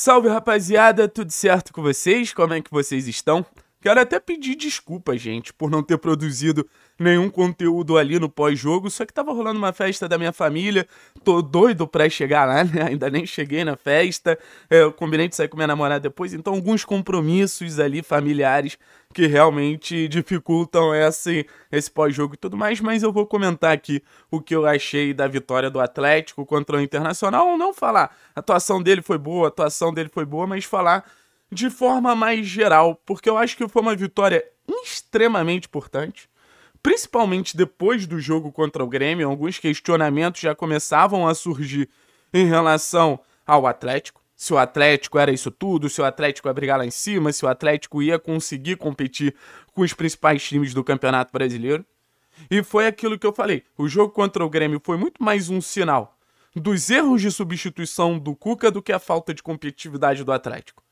Salve, rapaziada, tudo certo com vocês? Como é que vocês estão? Quero até pedir desculpa, gente, por não ter produzido nenhum conteúdo ali no pós-jogo, só que tava rolando uma festa da minha família, tô doido pra chegar lá, né? Ainda nem cheguei na festa, eu combinei de sair com minha namorada depois, então alguns compromissos ali familiares que realmente dificultam esse pós-jogo e tudo mais, mas eu vou comentar aqui o que eu achei da vitória do Atlético contra o Internacional, ou não falar, a atuação dele foi boa, a atuação dele foi boa, mas falar de forma mais geral, porque eu acho que foi uma vitória extremamente importante, principalmente depois do jogo contra o Grêmio. Alguns questionamentos já começavam a surgir em relação ao Atlético, se o Atlético era isso tudo, se o Atlético ia brigar lá em cima, se o Atlético ia conseguir competir com os principais times do Campeonato Brasileiro, e foi aquilo que eu falei, o jogo contra o Grêmio foi muito mais um sinal dos erros de substituição do Cuca do que a falta de competitividade do Atlético.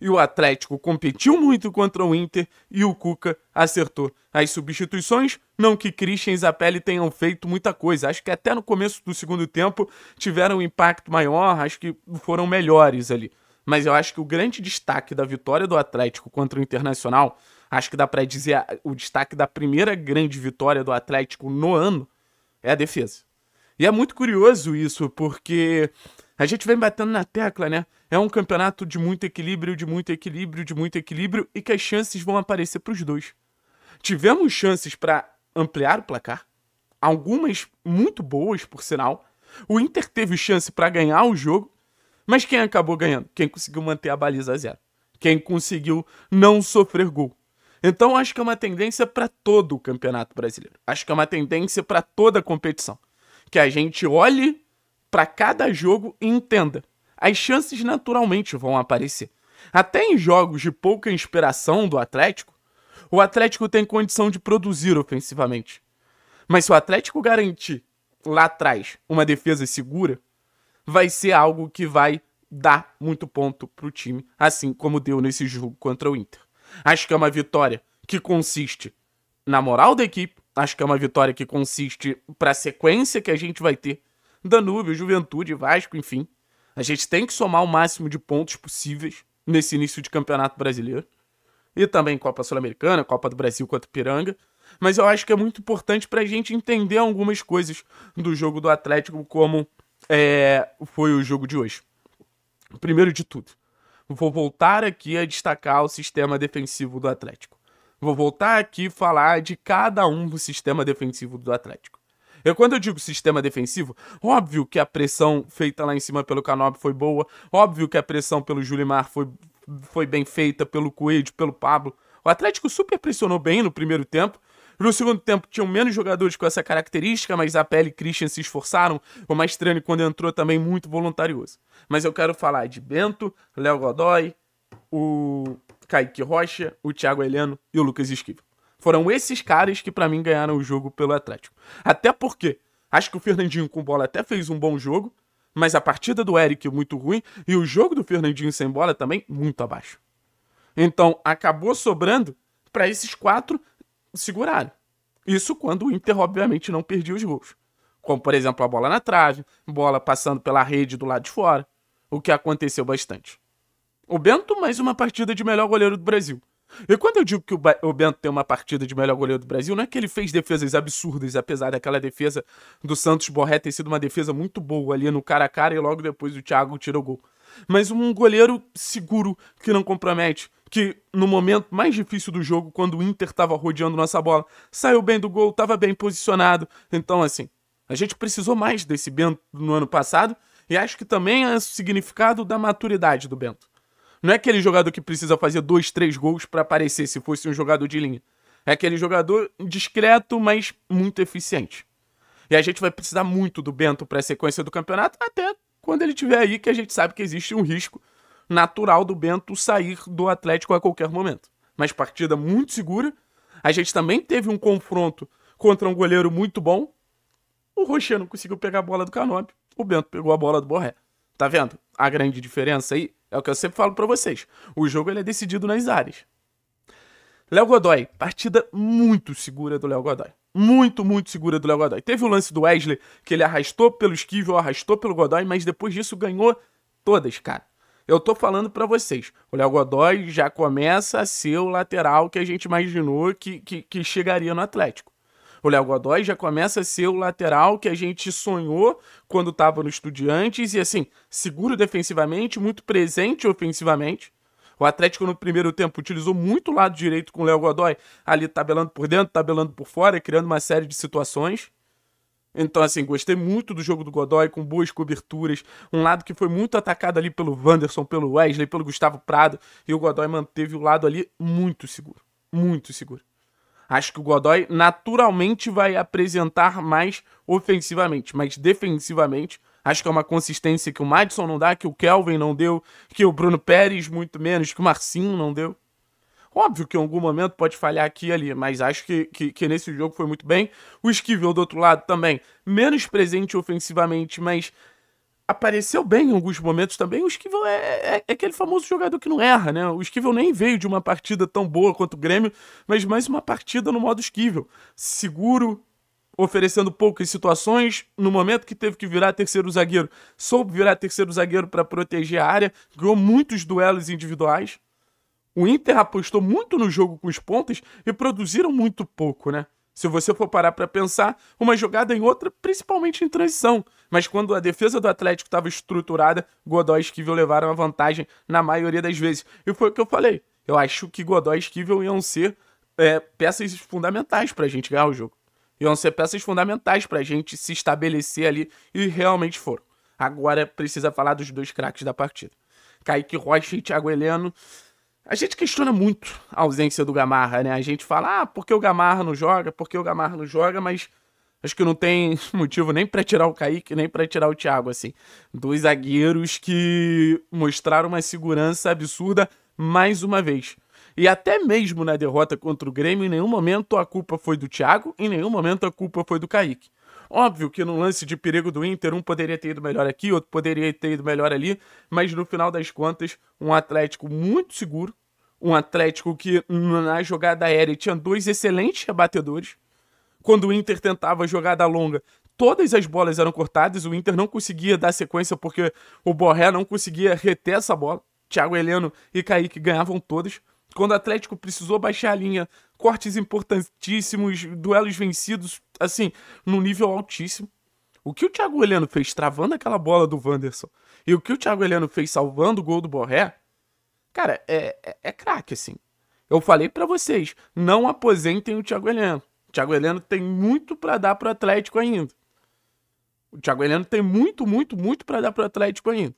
E o Atlético competiu muito contra o Inter e o Cuca acertou as substituições. Não que Christian e Zapelli tenham feito muita coisa. Acho que até no começo do segundo tempo tiveram um impacto maior, acho que foram melhores ali. Mas eu acho que o grande destaque da vitória do Atlético contra o Internacional, acho que dá pra dizer o destaque da primeira grande vitória do Atlético no ano, é a defesa. E é muito curioso isso, porque a gente vem batendo na tecla, né? É um campeonato de muito equilíbrio, de muito equilíbrio, de muito equilíbrio, e que as chances vão aparecer para os dois. Tivemos chances para ampliar o placar, algumas muito boas, por sinal. O Inter teve chance para ganhar o jogo, mas quem acabou ganhando? Quem conseguiu manter a baliza a zero. Quem conseguiu não sofrer gol. Então acho que é uma tendência para todo o Campeonato Brasileiro. Acho que é uma tendência para toda a competição. Que a gente olhe para cada jogo e entenda. As chances naturalmente vão aparecer. Até em jogos de pouca inspiração do Atlético, o Atlético tem condição de produzir ofensivamente. Mas se o Atlético garantir lá atrás uma defesa segura, vai ser algo que vai dar muito ponto para o time, assim como deu nesse jogo contra o Inter. Acho que é uma vitória que consiste na moral da equipe, acho que é uma vitória que consiste para a sequência que a gente vai ter. Danúbio, Juventude, Vasco, enfim. A gente tem que somar o máximo de pontos possíveis nesse início de Campeonato Brasileiro. E também Copa Sul-Americana, Copa do Brasil contra Piranga. Mas eu acho que é muito importante pra gente entender algumas coisas do jogo do Atlético, como foi o jogo de hoje. Primeiro de tudo, vou voltar aqui a destacar o sistema defensivo do Atlético. Vou voltar aqui a falar de cada um do sistema defensivo do Atlético. Quando eu digo sistema defensivo, óbvio que a pressão feita lá em cima pelo Canobbio foi boa, óbvio que a pressão pelo Julimar foi bem feita, pelo Coelho, pelo Pablo. O Atlético super pressionou bem no primeiro tempo. No segundo tempo tinham menos jogadores com essa característica, mas Zapelli e Christian se esforçaram. O Maestrani, quando entrou, também muito voluntarioso. Mas eu quero falar de Bento, Léo Godoy, o Kaique Rocha, o Thiago Heleno e o Lucas Esquivel. Foram esses caras que, pra mim, ganharam o jogo pelo Atlético. Até porque acho que o Fernandinho com bola até fez um bom jogo, mas a partida do Eric muito ruim e o jogo do Fernandinho sem bola também muito abaixo. Então, acabou sobrando pra esses quatro segurarem. Isso quando o Inter, obviamente, não perdia os gols. Como, por exemplo, a bola na trave, bola passando pela rede do lado de fora, o que aconteceu bastante. O Bento, mais uma partida de melhor goleiro do Brasil. E quando eu digo que o Bento tem uma partida de melhor goleiro do Brasil, não é que ele fez defesas absurdas, apesar daquela defesa do Santos Borré ter sido uma defesa muito boa ali no cara a cara e logo depois o Thiago tira o gol. Mas um goleiro seguro, que não compromete, que no momento mais difícil do jogo, quando o Inter estava rodeando nossa bola, saiu bem do gol, estava bem posicionado. Então assim, a gente precisou mais desse Bento no ano passado e acho que também é o significado da maturidade do Bento. Não é aquele jogador que precisa fazer 2, 3 gols para aparecer, se fosse um jogador de linha. É aquele jogador discreto, mas muito eficiente. E a gente vai precisar muito do Bento para a sequência do campeonato, até quando ele estiver aí, que a gente sabe que existe um risco natural do Bento sair do Atlético a qualquer momento. Mas partida muito segura. A gente também teve um confronto contra um goleiro muito bom. O Rochet não conseguiu pegar a bola do Canobbio. O Bento pegou a bola do Borré. Tá vendo a grande diferença aí? É o que eu sempre falo pra vocês. O jogo ele é decidido nas áreas. Léo Godoy. Partida muito segura do Léo Godoy. Muito, muito segura do Léo Godoy. Teve o lance do Wesley, que ele arrastou pelo Esquivel, arrastou pelo Godoy, mas depois disso ganhou todas, cara. Eu tô falando para vocês, o Léo Godoy já começa a ser o lateral que a gente imaginou que chegaria no Atlético. O Léo Godoy já começa a ser o lateral que a gente sonhou quando estava no Estudiantes e, assim, seguro defensivamente, muito presente ofensivamente. O Atlético, no primeiro tempo, utilizou muito o lado direito com o Léo Godoy, ali tabelando por dentro, tabelando por fora, criando uma série de situações. Então, assim, gostei muito do jogo do Godoy, com boas coberturas, um lado que foi muito atacado ali pelo Wanderson, pelo Wesley, pelo Gustavo Prado, e o Godoy manteve o lado ali muito seguro, muito seguro. Acho que o Godoy naturalmente vai apresentar mais ofensivamente, mas defensivamente, acho que é uma consistência que o Madison não dá, que o Kelvin não deu, que o Bruno Pérez muito menos, que o Marcinho não deu. Óbvio que em algum momento pode falhar aqui e ali, mas acho que nesse jogo foi muito bem. O Esquivel do outro lado também, menos presente ofensivamente, mas apareceu bem em alguns momentos também. O Esquivel é aquele famoso jogador que não erra, né? O Esquivel nem veio de uma partida tão boa quanto o Grêmio, mas mais uma partida no modo Esquivel. Seguro, oferecendo poucas situações, no momento que teve que virar terceiro zagueiro, soube virar terceiro zagueiro para proteger a área, ganhou muitos duelos individuais. O Inter apostou muito no jogo com os pontas e produziram muito pouco, né? Se você for parar para pensar, uma jogada em outra, principalmente em transição. Mas quando a defesa do Atlético estava estruturada, Godoy e Esquivel levaram a vantagem na maioria das vezes. E foi o que eu falei. Eu acho que Godoy e Esquivel iam ser peças fundamentais para a gente ganhar o jogo. Iam ser peças fundamentais para a gente se estabelecer ali e realmente foram. Agora precisa falar dos dois craques da partida. Kaique Rocha e Thiago Heleno. A gente questiona muito a ausência do Gamarra, né? A gente fala, ah, por que o Gamarra não joga? Por que o Gamarra não joga? Mas acho que não tem motivo nem pra tirar o Kaique, nem pra tirar o Thiago, assim. Dois zagueiros que mostraram uma segurança absurda mais uma vez. E até mesmo na derrota contra o Grêmio, em nenhum momento a culpa foi do Thiago, em nenhum momento a culpa foi do Kaique. Óbvio que no lance de perigo do Inter, um poderia ter ido melhor aqui, outro poderia ter ido melhor ali, mas no final das contas, um Atlético muito seguro, um Atlético que na jogada aérea tinha dois excelentes rebatedores. Quando o Inter tentava jogada longa, todas as bolas eram cortadas, o Inter não conseguia dar sequência porque o Borré não conseguia reter essa bola. Thiago Heleno e Kaique ganhavam todas. Quando o Atlético precisou baixar a linha, cortes importantíssimos, duelos vencidos, assim, num nível altíssimo. O que o Thiago Heleno fez travando aquela bola do Wanderson e o que o Thiago Heleno fez salvando o gol do Borré, cara, é craque, assim. Eu falei pra vocês, não aposentem o Thiago Heleno. O Thiago Heleno tem muito pra dar pro Atlético ainda. O Thiago Heleno tem muito pra dar pro Atlético ainda.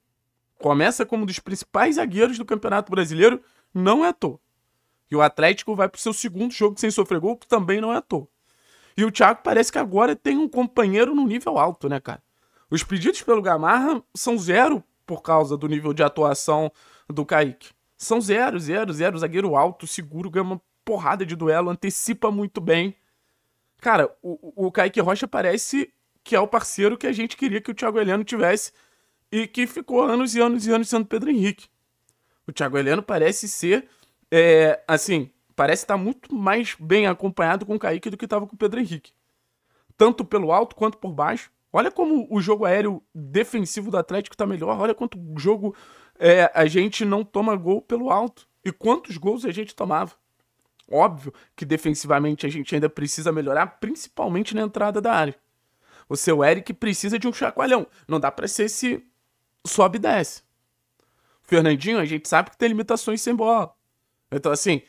Começa como um dos principais zagueiros do Campeonato Brasileiro, não é à toa. E o Atlético vai pro seu segundo jogo sem sofrer gol, que também não é à toa. E o Thiago parece que agora tem um companheiro no nível alto, né, cara? Os pedidos pelo Gamarra são zero por causa do nível de atuação do Kaique. São zero. Zagueiro alto, seguro, ganha uma porrada de duelo, antecipa muito bem. Cara, o Kaique Rocha parece que é o parceiro que a gente queria que o Thiago Heleno tivesse e que ficou anos e anos e anos sendo Pedro Henrique. O Thiago Heleno parece ser, assim, parece estar muito mais bem acompanhado com o Kaique do que estava com o Pedro Henrique. Tanto pelo alto quanto por baixo. Olha como o jogo aéreo defensivo do Atlético está melhor. Olha quanto jogo a gente não toma gol pelo alto. E quantos gols a gente tomava. Óbvio que defensivamente a gente ainda precisa melhorar, principalmente na entrada da área. O seu Eric precisa de um chacoalhão. Não dá para ser esse sobe e desce. Fernandinho, a gente sabe que tem limitações sem bola. Então, assim,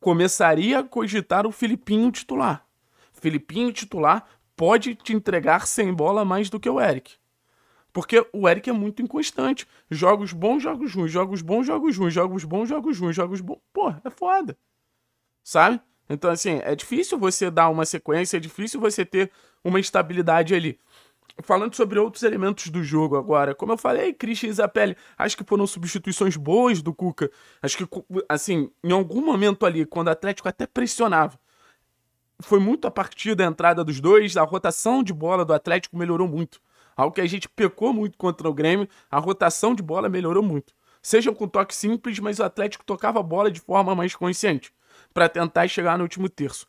começaria a cogitar o Felipinho titular. Felipinho titular pode te entregar sem bola mais do que o Eric. Porque o Eric é muito inconstante. Jogos bons, jogos ruins, jogos bons, jogos ruins, jogos bons, jogos ruins, jogos bons. Pô, é foda. Sabe? Então, assim, é difícil você dar uma sequência, é difícil você ter uma estabilidade ali. Falando sobre outros elementos do jogo agora, como eu falei, Christian e Zapelli, acho que foram substituições boas do Cuca. Acho que, assim, em algum momento ali, quando o Atlético até pressionava, foi muito a partir da entrada dos dois, a rotação de bola do Atlético melhorou muito. Algo que a gente pecou muito contra o Grêmio, a rotação de bola melhorou muito. Sejam com toque simples, mas o Atlético tocava a bola de forma mais consciente, para tentar chegar no último terço.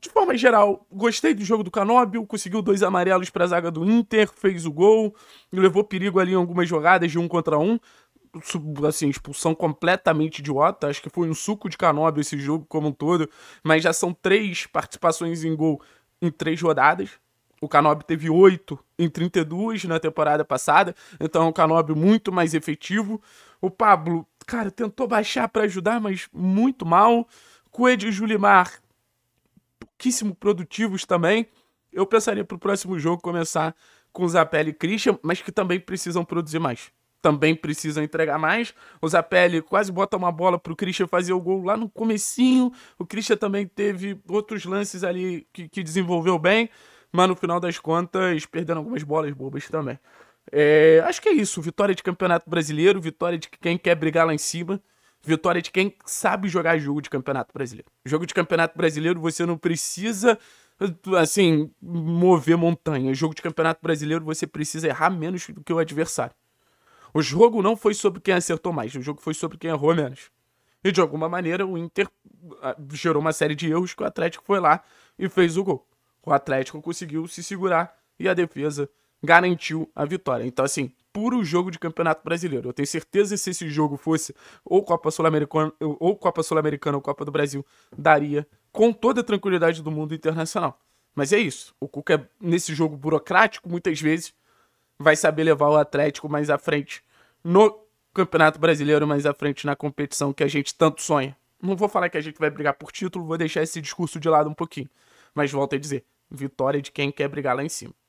De forma geral, gostei do jogo do Canobbio, conseguiu dois amarelos para a zaga do Inter, fez o gol, levou perigo ali em algumas jogadas de 1 contra 1. assim, expulsão completamente idiota. Acho que foi um suco de Canobbio esse jogo como um todo. Mas já são 3 participações em gol em 3 rodadas. O Canobbio teve 8 em 32 na temporada passada. Então é um Canobbio muito mais efetivo. O Pablo, cara, tentou baixar para ajudar, mas muito mal. Coelho e Julimar, pouquíssimo produtivos também. Eu pensaria para o próximo jogo começar com o Zapelli e Christian, mas que também precisam produzir mais. Também precisam entregar mais. O Zapelli quase bota uma bola para o Christian fazer o gol lá no comecinho. O Christian também teve outros lances ali que desenvolveu bem, mas no final das contas perdendo algumas bolas bobas também. É, acho que é isso. Vitória de Campeonato Brasileiro, vitória de quem quer brigar lá em cima. Vitória de quem sabe jogar jogo de Campeonato Brasileiro. Jogo de Campeonato Brasileiro você não precisa, assim, mover montanha. Jogo de Campeonato Brasileiro você precisa errar menos do que o adversário. O jogo não foi sobre quem acertou mais, o jogo foi sobre quem errou menos. E de alguma maneira o Inter gerou uma série de erros que o Atlético foi lá e fez o gol. O Atlético conseguiu se segurar e a defesa garantiu a vitória. Então, assim, puro jogo de Campeonato Brasileiro. Eu tenho certeza que se esse jogo fosse ou Copa Sul-Americana ou Copa do Brasil, daria com toda a tranquilidade do mundo Internacional. Mas é isso. O Cuca, nesse jogo burocrático, muitas vezes, vai saber levar o Atlético mais à frente no Campeonato Brasileiro, mais à frente na competição que a gente tanto sonha. Não vou falar que a gente vai brigar por título, vou deixar esse discurso de lado um pouquinho. Mas volto a dizer, vitória de quem quer brigar lá em cima.